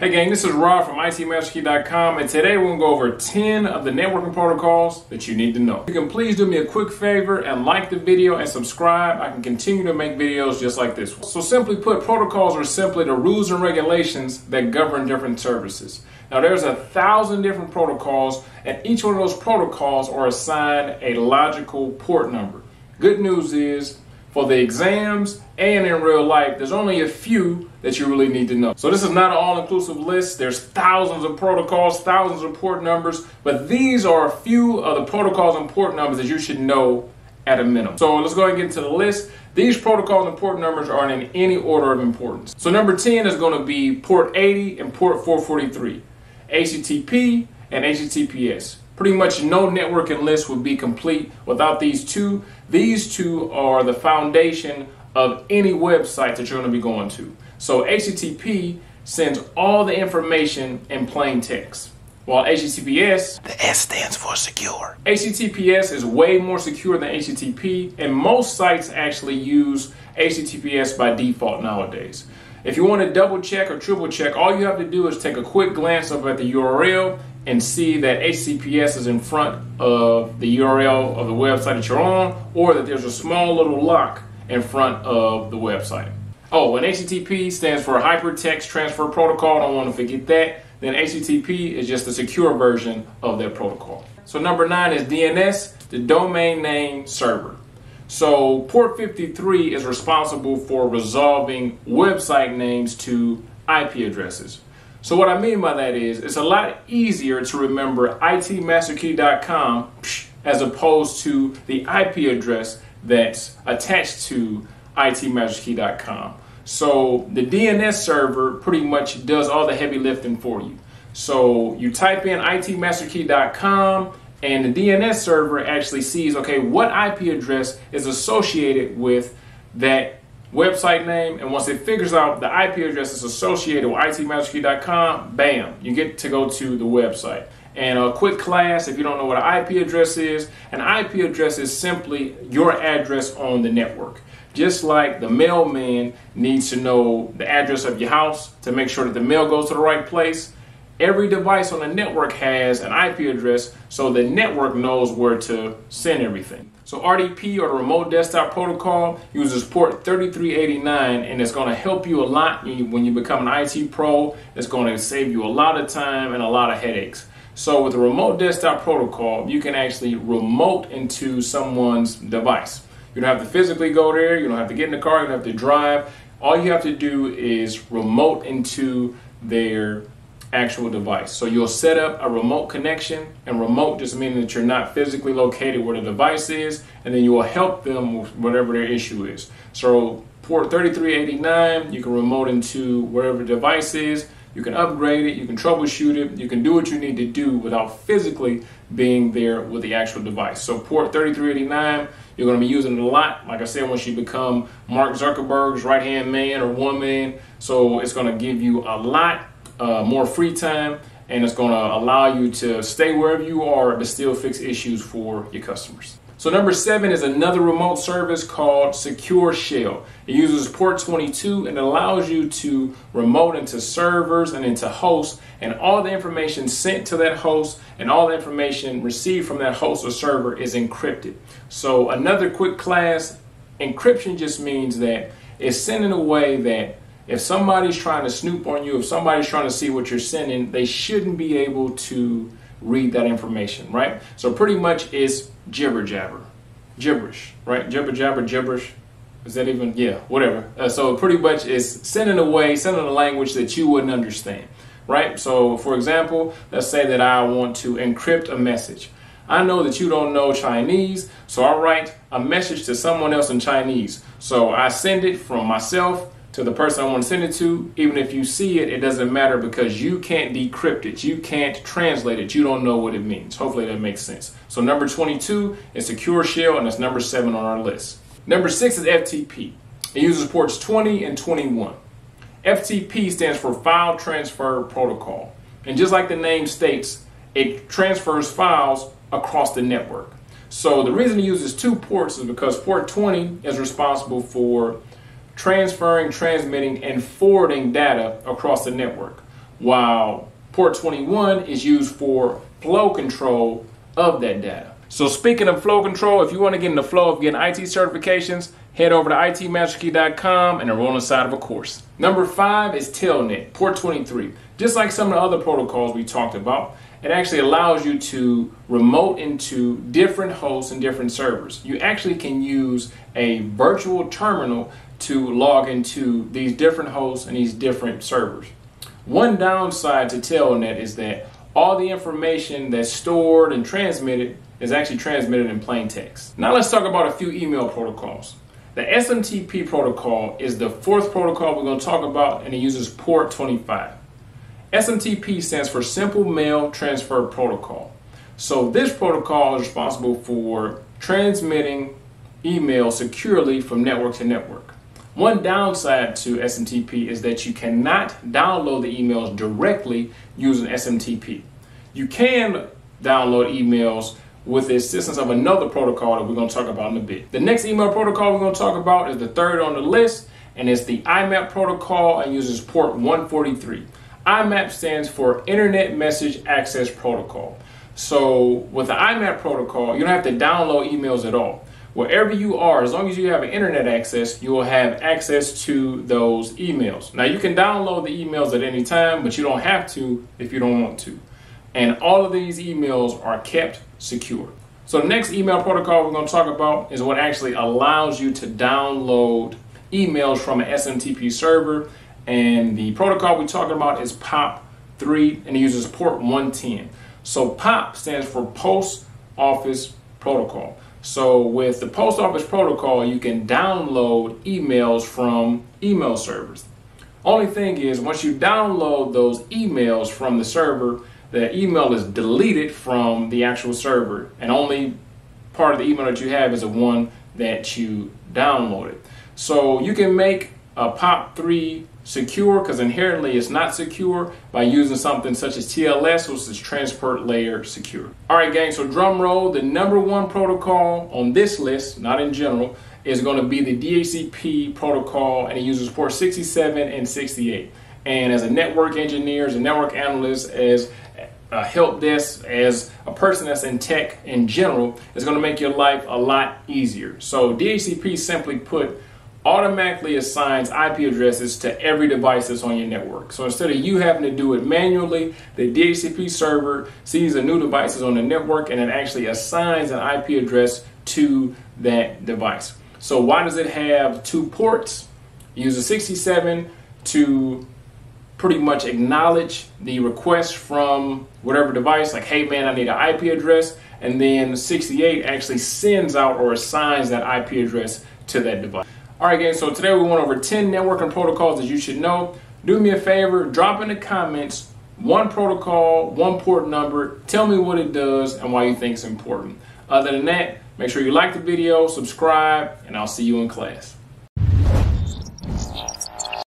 Hey gang, this is Rob from itmasterkey.com, and today we're going to go over 10 of the networking protocols that you need to know. You can please do me a quick favor and like the video and subscribe. I can continue to make videos just like this one. So simply put, protocols are simply the rules and regulations that govern different services. Now there's 1,000 different protocols, and each one of those protocols are assigned a logical port number. Good news is, for the exams and in real life, there's only a few that you really need to know. So this is not an all-inclusive list. There's thousands of protocols, thousands of port numbers, but these are a few of the protocols and port numbers that you should know at a minimum. So let's go ahead and get into the list. These protocols and port numbers are in any order of importance. So number 10 is going to be port 80 and port 443, HTTP and HTTPS. Pretty much no networking list would be complete without these two. These two are the foundation of any website that you're going to be going to. So HTTP sends all the information in plain text, while HTTPS, the S stands for secure. HTTPS is way more secure than HTTP, and most sites actually use HTTPS by default nowadays. If you want to double check or triple check, all you have to do is take a quick glance over at the URL and see that HTTPS is in front of the URL of the website that you're on, or that there's a small little lock in front of the website. Oh, and HTTP stands for Hypertext Transfer Protocol. I don't want to forget that. Then HTTP is just the secure version of that protocol. So number 9 is DNS, the domain name server. So port 53 is responsible for resolving website names to IP addresses. So what I mean by that is, it's a lot easier to remember itmasterkey.com as opposed to the IP address that's attached to itmasterkey.com. So the DNS server pretty much does all the heavy lifting for you. So you type in itmasterkey.com, and the DNS server actually sees, okay, what IP address is associated with that website name, and once it figures out the IP address is associated with itmasterkey.com, bam, you get to go to the website. And a quick class, if you don't know what an IP address is, an IP address is simply your address on the network. Just like the mailman needs to know the address of your house to make sure that the mail goes to the right place, every device on the network has an IP address, so the network knows where to send everything. So RDP, or the Remote Desktop Protocol, uses port 3389, and it's going to help you a lot when you become an IT pro. It's going to save you a lot of time and a lot of headaches. So with the Remote Desktop Protocol, you can actually remote into someone's device. You don't have to physically go there. You don't have to get in the car. You don't have to drive. All you have to do is remote into their actual device. So you'll set up a remote connection, and remote just meaning that you're not physically located where the device is, and then you will help them with whatever their issue is. So port 3389, you can remote into whatever device is, you can upgrade it, you can troubleshoot it, you can do what you need to do without physically being there with the actual device. So port 3389, you're going to be using it a lot. Like I said, once you become Mark Zuckerberg's right-hand man or woman, so it's going to give you a lot more free time, and it's going to allow you to stay wherever you are but still fix issues for your customers. So number 7 is another remote service called Secure Shell. It uses port 22 and allows you to remote into servers and into hosts, and all the information sent to that host and all the information received from that host or server is encrypted. So another quick class, encryption just means that it's sent in a way that if somebody's trying to snoop on you, if somebody's trying to see what you're sending, they shouldn't be able to read that information, right? So pretty much it's gibberish, right? Gibberish. Is that even? Yeah, whatever. So pretty much it's sending a language that you wouldn't understand, right? So for example, let's say that I want to encrypt a message. I know that you don't know Chinese, so I write a message to someone else in Chinese. So I send it from myself to the person I want to send it to. Even if you see it, it doesn't matter because you can't decrypt it. You can't translate it. You don't know what it means. Hopefully that makes sense. So number 22 is Secure Shell, and that's number 7 on our list. Number 6 is FTP. It uses ports 20 and 21. FTP stands for File Transfer Protocol. And just like the name states, it transfers files across the network. So the reason it uses two ports is because port 20 is responsible for transferring, transmitting, and forwarding data across the network. while port 21 is used for flow control of that data. So speaking of flow control, if you want to get in the flow of getting IT certifications, head over to itmasterkey.com and enroll inside of a course. Number 5 is Telnet, port 23. Just like some of the other protocols we talked about, it actually allows you to remote into different hosts and different servers. You actually can use a virtual terminal to log into these different hosts and these different servers. One downside to Telnet is that all the information that's stored and transmitted is actually transmitted in plain text. Now let's talk about a few email protocols. The SMTP protocol is the 4th protocol we're going to talk about, and it uses port 25. SMTP stands for Simple Mail Transfer Protocol. So this protocol is responsible for transmitting email securely from network to network. One downside to SMTP is that you cannot download the emails directly using SMTP. You can download emails with the assistance of another protocol that we're going to talk about in a bit. The next email protocol we're going to talk about is the 3rd on the list, and it's the IMAP protocol and uses port 143. IMAP stands for Internet Message Access Protocol. So with the IMAP protocol, you don't have to download emails at all. Wherever you are, as long as you have internet access, you will have access to those emails. Now you can download the emails at any time, but you don't have to if you don't want to. And all of these emails are kept secure. So the next email protocol we're going to talk about is what actually allows you to download emails from an SMTP server. And the protocol we're talking about is POP3, and it uses port 110. So POP stands for Post Office Protocol. So with the Post Office Protocol, you can download emails from email servers. Only thing is, once you download those emails from the server, the email is deleted from the actual server, and only part of the email that you have is the one that you downloaded. So you can make a POP3 secure, because inherently it's not secure, by using something such as TLS, which is transport layer secure. All right, gang, so drum roll, the number 1 protocol on this list, not in general, is going to be the DHCP protocol, and it uses port 67 and 68. And as a network engineer, as a network analyst, as a help desk, as a person that's in tech in general, it's going to make your life a lot easier. So DHCP, simply put, automatically assigns IP addresses to every device that's on your network. So instead of you having to do it manually, the DHCP server sees the new devices on the network, and it actually assigns an IP address to that device. So why does it have 2 ports? It uses 67 to pretty much acknowledge the request from whatever device, like, hey man, I need an IP address, and then 68 actually sends out or assigns that IP address to that device. All right, gang, so today we went over 10 networking protocols that you should know. Do me a favor, drop in the comments 1 protocol, 1 port number, tell me what it does and why you think it's important. Other than that, make sure you like the video, subscribe, and I'll see you in class.